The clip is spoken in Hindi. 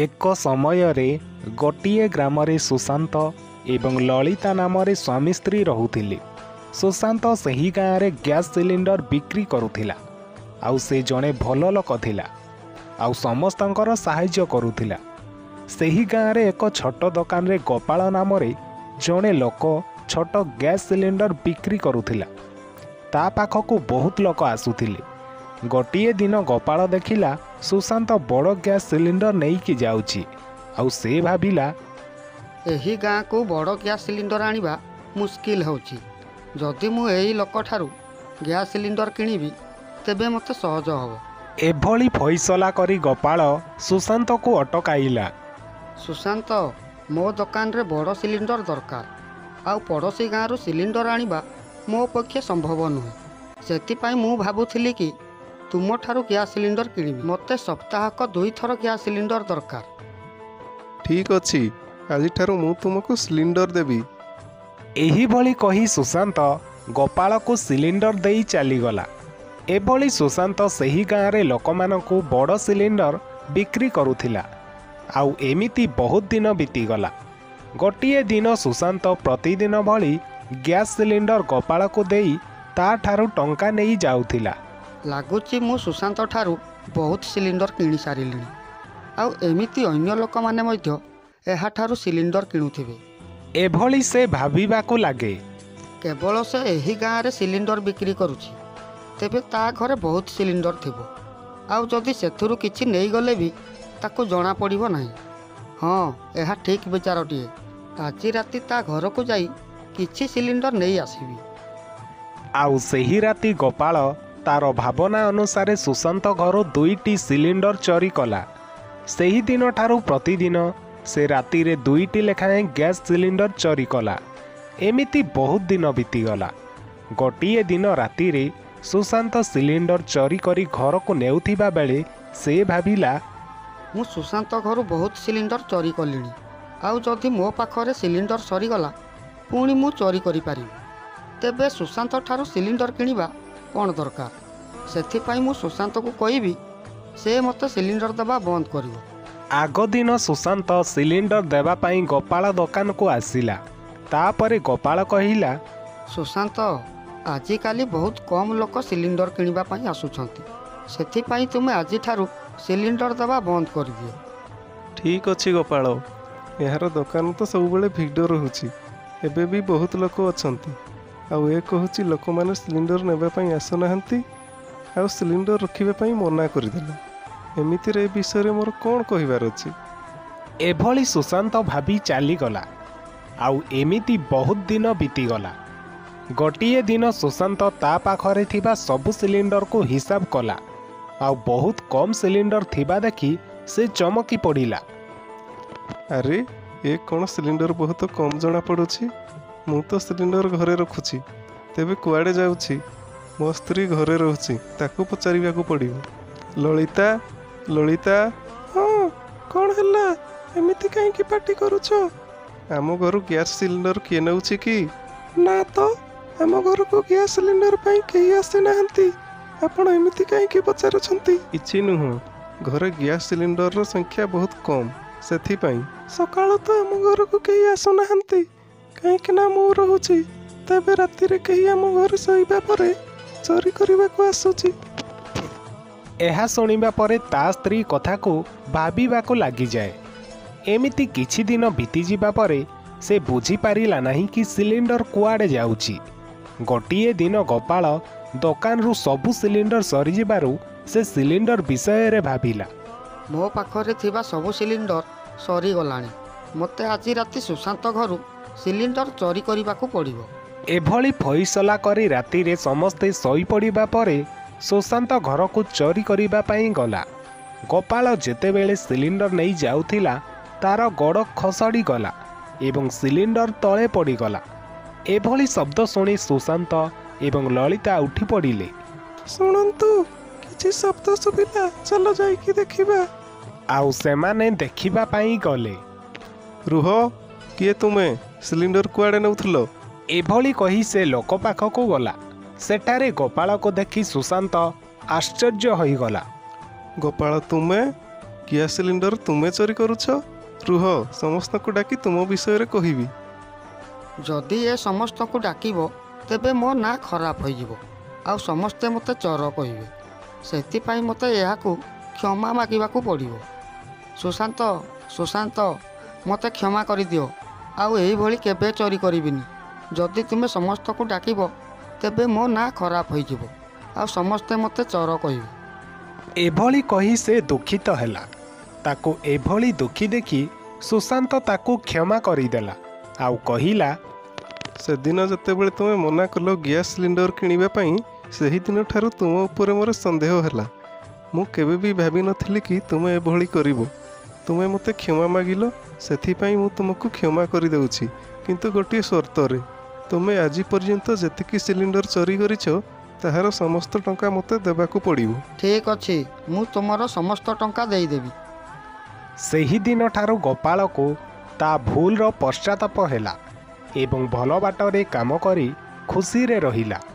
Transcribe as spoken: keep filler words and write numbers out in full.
एक समय रे गोटे ग्राम सुशांत एवं ललिता नाम स्वामी स्त्री रुले। सुशांत से ही गाँव में गैस सिलिंडर बिक्री करुला। आउ से जड़े भल लोक थिला, आउ समस्तंकर साहाय्य करुला। से ही गाँव में एक छोट दुकान रे गोपाल नाम जड़े लोक छोट गैस सिलिंडर बिक्री करुला। ता पाखकू बहुत लोक आसुले। गोटे दिन गोपाल देखिला सुशांत बड़ गैस सिलिंडर नहीं जाउची। आउ से भाविला एही गाँ को बड़ गैस सिलिंडर आनिबा मुश्किल होउची। जदि मु एही लोक ठारू गैस सिलिंडर किनिबी तेबे मते सहज होबो। एभली फैसला करी गोपाल सुशांत को अटकाइला। सुशांत, मो दुकान रे बड़ सिलिंडर दरकार। आउ पड़ोसी गाँ रु सिलिंडर आनिबा मो पक्षे संभव नुहे। सेतिपाई मु भाबुथिली कि तुम ठारू गैस सिलिंडर किनिबी। मते सप्ताहक दुई थर गैस सिलिंडर दरकार। ठीक अछि, आज ठारू मु तुमको सिलिंडर देबी। एही भली कही सुशांत गोपाल को सिलिंडर देई चलीगला। एभली सुशांत सही गाँव में लोक मानू बड़ सिलिंडर बिक्री करुला। आउ एमिति बहुत दिन बीतीगला। गोटे दिन सुशांत प्रतिदिन भली गैस सिलिंडर गोपाल को देई ता ठारू टंका नहीं जाउथिला। लागुची मु सुशांत ठारू बहुत सिलिंडर किनी सारिलिनी। आउ एमिति अन्य लोक माने मध्य एहा ठारू सिलिंडर किणुथिबे। एभली से भाविबाकू लगे। केवल से एही गाँव में सिलिंडर बिक्री करुची, तेबे ता घरे बहुत सिलिंडर थिबो। आउ जदि सेथुरु किछि नै गले भी ताकू जना पड़िबो नाही। हाँ, एहा ठीक विचारटिए। आज राति ता घर को जाई किछि सिलिंडर नै आसीबी। आउ सेही राति गोपाल तार भावना अनुसार सुशांत घर दुईटी सिलिंडर चोरी कला। सेही दिन ठारू प्रतिदिन से राति रे दुईटी लेखाएं गैस सिलिंडर चोरी कला। एमिति बहुत दिन बीतीगला। गोटे दिन राति रे सुशांत सिलिंडर चोरी करी घर को नेउथिबा बेले से भाविला मु सुशांत घर बहुत सिलिंडर चोरी कलिनी। आउ जदि मो पाखरे सिलिंडर सरीगला पुणी मु चोरी करि पारिबि। तेबे सुशांत ठारू सिलिंडर किनिबा कोन दरकार। सेथिपाई मु सुशांत को कहिबि से मते सिलिंडर देबा बंद करिवो। आग दिन सुशांत सिलिंडर देबा पाई गोपाल दुकान को आसिला। तापरे गोपाल कहिला सुशांत, आजिकाली बहुत कम लोक सिलिंडर किनिबा पाई आसुछंती। सेथि पाई तुमे आजि ठारू सिलिंडर देबा बंद कर दियो। ठीक अछि गोपाल, यार दुकान तो सब बेले भिड़ रहूची। एबे भी बहुत लोक अछंती। आउ ए कहूची लोक माने सिलिंडर नेबा पाई आसुनाहंती। आउ सिलिंडर रखिबे पाई मना करि देला। एमितिर विषय मोर कौन कहिबार अछि। एभली सुशांत भाभी चलीगला। आउ एमिति बहुत दिन बीतीगला। गोटे दिन सुशांत ता पाखरे थिबा सबु सिलिंडर को हिसाब कला। आउ बहुत कम सिलिंडर थिबा देखी से चमकी पड़िला। अरे, ए कोन सिलिंडर बहुत कम जना पड़ुछि। मु तो सिलिंडर घरे रखुछि, तेबे कुआडे जाउछि? मो स्त्री घरे रहउछि, ताकू पचारिबाकू पड़िबो। ललिता, ललिता, हाँ कौन है? एमती कहीं पार्टी करुच? आम घर गैस सिलिंडर किए नौ कि ना? तो आम घर को गैस सिलिंडर कहीं आसी ना। आपड़ एमती कहीं पचार? इच्छी नुह, घरे गैस सिलिंडर संख्या बहुत कम। से सका तो आम घर को कहीं आसुना कहीं ना। मु रोचे तेरे रातिर कहीं आम घर शोवापर चोरी करने को आसुची। ଏହା ଶୁଣିବା ପରେ ତା ସ୍ତ୍ରୀ କଥାକୁ ଭାବିବାକୁ ଲାଗିଯାଏ। ଏମିତି କିଛି ଦିନ ବିତିଯିବା ପରେ ସେ ବୁଝିପାରିଲା ନାହିଁ କି ସିଲିଣ୍ଡର କୁଆଡ଼େ ଯାଉଛି। ଗୋଟିଏ ଦିନ ଗୋପାଳ ଦୋକାନରୁ ସବୁ ସିଲିଣ୍ଡର ସରିଯିବାରୁ ସେ ସିଲିଣ୍ଡର ବିଷୟରେ ଭାବିଲା। ମୋ ପାଖରେ ଥିବା ସବୁ ସିଲିଣ୍ଡର ସରିଗଲାଣି। ମୋତେ ଆଜି ରାତି ସୁଶାନ୍ତ ଘରୁ ସିଲିଣ୍ଡର ଚୋରି କରିବାକୁ ପଡ଼ିବ। ଏଭଳି ଫଇସଲା କରି ରାତିରେ ସମସ୍ତେ ଶୋଇପଡ଼ିବା ପରେ सुशांत घर को चोरी करिबा पाई गला। गोपाल जेतेबेले सिलिंडर नहीं जाउथिला तार गोड़ खसड़ी गला एवं सिलिंडर तले पड़ी गला। एभली शब्द सुनी सुशांत एवं ललिता उठी पड़िले। सुनंतु, किछि शब्द सुबिला, चलो जाई कि देखिबा। आउ सेमाने देखिबा पाई गले। रुह, किए तुमे? सिलिंडर कुआडे नउथलो? एभली कही से लोक पाखको गला। सेठारे गोपाल को देखी सुशांत आश्चर्य होइगला। गोपाल, तुम्हें गैस सिलिंडर तुम्हें चोरी करुच रुह समस्त को डाकी तुम विषय कहबी जदि ए समस्त को डाक तेबे मो ना खराब हो आ समस्ते मत चोर कहे से मत यह क्षमा मागिबा को पड़ो। सुशांत सुशांत मत क्षमा कर दियो आउ एभली केबे चोरी करिबिनी। जदि तुमे समस्त को डाक तेबे मो ना खराब हो आ समस्ते मत चोर कहे। एभली कही से दुखित हैला। ताको एभली दुखी देखी सुशांत ताको क्षमा करिदेला आउ कहिला से दिन जतेबेले तुमे मना कलो गैस सिलिंडर किनिबा पई सेहि दिन ठारू तुम ऊपर मोर संदेह हैला। मु केबे भी भाबी नथिली कि तुमे एभली करिवो। तुमे मते क्षमा मागिलो सेथिपई मु तुमको क्षमा करि देउछि किंतु गोटे शर्त रे तुमे आजि पर्यंत जतिकि सिलिंडर चोरी करिछो ताहार समस्त टंका मते देबाकू पड़िबो। ठीक अछि मु तुमरो समस्त टंका देई देबी। सेही दिन ठारू गोपाल को ता भूल रो पश्चाताप हैला एवं भलो बाटरे काम करी खुशी रे रहिला।